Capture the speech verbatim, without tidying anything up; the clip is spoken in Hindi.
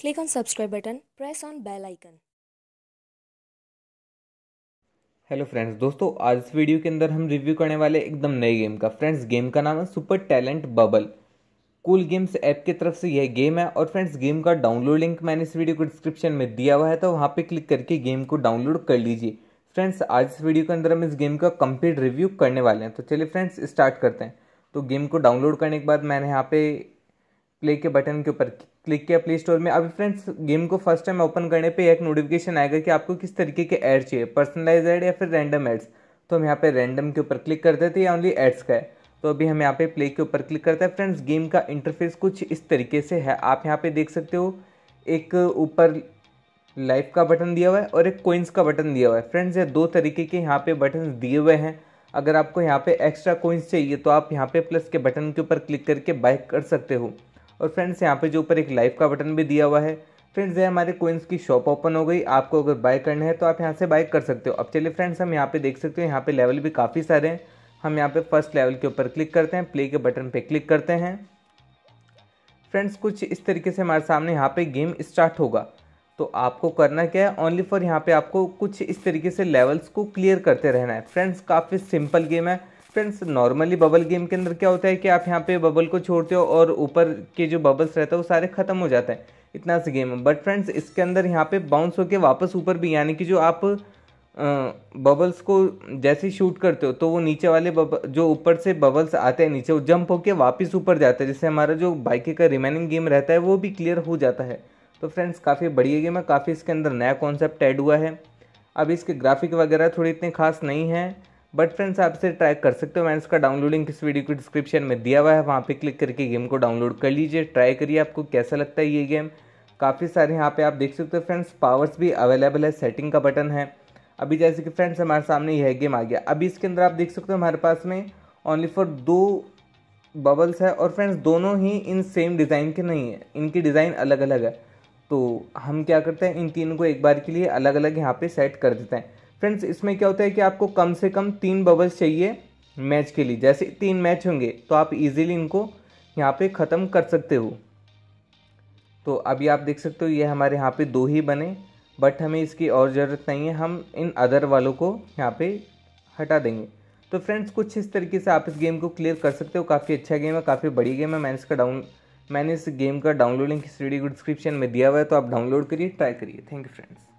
Click on subscribe button, press on bell icon. Hello friends, दोस्तों आज इस वीडियो के अंदर हम रिव्यू करने वाले एकदम नए गेम का। फ्रेंड्स गेम का नाम है super talent bubble. Cool games app की तरफ से यह गेम है और फ्रेंड्स गेम का डाउनलोड लिंक मैंने इस वीडियो को डिस्क्रिप्शन में दिया हुआ है, तो वहाँ पे क्लिक करके गेम को डाउनलोड कर लीजिए। फ्रेंड्स आज इस वीडियो के अंदर हम इस गेम का कंप्लीट रिव्यू करने वाले हैं, तो चलिए फ्रेंड्स स्टार्ट करते हैं। तो गेम को डाउनलोड करने के बाद मैंने यहाँ पे प्ले के बटन के ऊपर क्लिक किया प्ले स्टोर में। अभी फ्रेंड्स गेम को फर्स्ट टाइम ओपन करने पे एक नोटिफिकेशन आएगा कि आपको किस तरीके के ऐड चाहिए, पर्सनलाइज ऐड या फिर रैंडम ऐड्स। तो हम यहाँ पे रैंडम के ऊपर क्लिक करते थे, या ओनली ऐड्स का है। तो अभी हम यहाँ पे प्ले के ऊपर क्लिक करते हैं। फ्रेंड्स गेम का इंटरफेस कुछ इस तरीके से है, आप यहाँ पे देख सकते हो एक ऊपर लाइफ का बटन दिया हुआ है और एक कोइंस का बटन दिया हुआ है। फ्रेंड्स ये दो तरीके के यहाँ पे बटन दिए हुए हैं। अगर आपको यहाँ पे एक्स्ट्रा कोइंस चाहिए तो आप यहाँ पे प्लस के बटन के ऊपर क्लिक करके बाय कर सकते हो। और फ्रेंड्स यहाँ पे जो ऊपर एक लाइव का बटन भी दिया हुआ है। फ्रेंड्स ये हमारे कोइंस की शॉप ओपन हो गई, आपको अगर बाय करना है तो आप यहाँ से बाय कर सकते हो। अब चलिए फ्रेंड्स हम यहाँ पे देख सकते हो यहाँ पे लेवल भी काफ़ी सारे हैं। हम यहाँ पे फर्स्ट लेवल के ऊपर क्लिक करते हैं, प्ले के बटन पे क्लिक करते हैं। फ्रेंड्स कुछ इस तरीके से हमारे सामने यहाँ पर गेम स्टार्ट होगा। तो आपको करना क्या है, ओनली फॉर यहाँ पर आपको कुछ इस तरीके से लेवल्स को क्लियर करते रहना है। फ्रेंड्स काफ़ी सिंपल गेम है। फ्रेंड्स नॉर्मली बबल गेम के अंदर क्या होता है कि आप यहाँ पे बबल को छोड़ते हो और ऊपर के जो बबल्स रहते हैं वो सारे ख़त्म हो जाते हैं, इतना सा गेम है। बट फ्रेंड्स इसके अंदर यहाँ पे बाउंस होके वापस ऊपर भी, यानी कि जो आप आ, बबल्स को जैसे शूट करते हो तो वो नीचे वाले बब जो ऊपर से बबल्स आते हैं नीचे वो जंप होके वापस ऊपर जाते हैं, जिससे हमारा जो बाइक का रिमेनिंग गेम रहता है वो भी क्लियर हो जाता है। तो फ्रेंड्स काफ़ी बढ़िया गेम है, काफ़ी इसके अंदर नया कॉन्सेप्ट ऐड हुआ है। अब इसके ग्राफिक वगैरह थोड़े इतने खास नहीं हैं, बट फ्रेंड्स आप इसे ट्राई कर सकते हो। मैंने इसका डाउनलोड लिंक इस वीडियो के डिस्क्रिप्शन में दिया हुआ है, वहाँ पे क्लिक करके गेम को डाउनलोड कर लीजिए, ट्राई करिए। आपको कैसा लगता है ये गेम, काफ़ी सारे यहाँ पे आप देख सकते हो। फ्रेंड्स पावर्स भी अवेलेबल है, सेटिंग का बटन है। अभी जैसे कि फ्रेंड्स हमारे सामने यह गेम आ गया। अभी इसके अंदर आप देख सकते हो हमारे पास में ओनली फॉर दो बबल्स है, और फ्रेंड्स दोनों ही इन सेम डिज़ाइन के नहीं है, इनकी डिज़ाइन अलग अलग है। तो हम क्या करते हैं, इन तीन को एक बार के लिए अलग अलग यहाँ पर सेट कर देते हैं। फ्रेंड्स इसमें क्या होता है कि आपको कम से कम तीन बबल्स चाहिए मैच के लिए। जैसे तीन मैच होंगे तो आप इजीली इनको यहाँ पे ख़त्म कर सकते हो। तो अभी आप देख सकते हो ये हमारे यहाँ पे दो ही बने, बट हमें इसकी और ज़रूरत नहीं है, हम इन अदर वालों को यहाँ पे हटा देंगे। तो फ्रेंड्स कुछ इस तरीके से आप इस गेम को क्लियर कर सकते हो। काफ़ी अच्छा गेम है, काफ़ी बड़ी गेम है। मैंने इसका डाउन मैंने इस गेम का डाउनलोड लिंक इस वीडियो को डिस्क्रिप्शन में दिया हुआ है, तो आप डाउनलोड करिए, ट्राई करिए। Thank you friends.